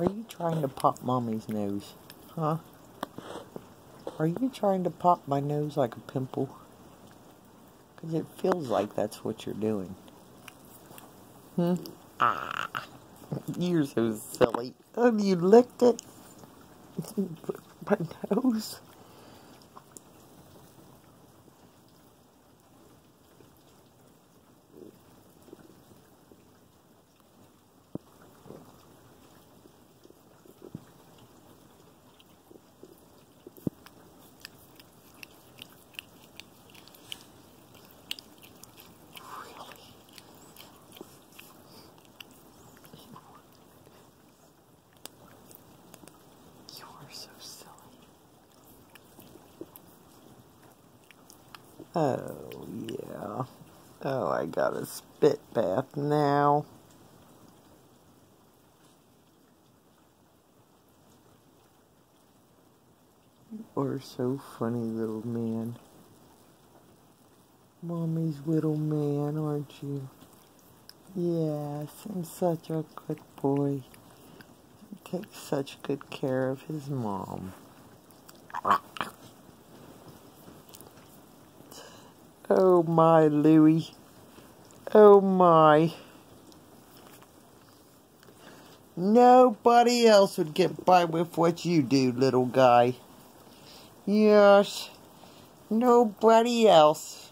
Are you trying to pop mommy's nose? Huh? Are you trying to pop my nose like a pimple? Because it feels like that's what you're doing. Hmm? Ah! You're so silly. Oh, you licked it? You licked my nose? Oh, yeah. Oh, I got a spit bath now. You are so funny, little man. Mommy's little man, aren't you? Yes, I'm such a good boy. He takes such good care of his mom. Oh my, Louie. Oh my. Nobody else would get by with what you do, little guy. Yes. Nobody else.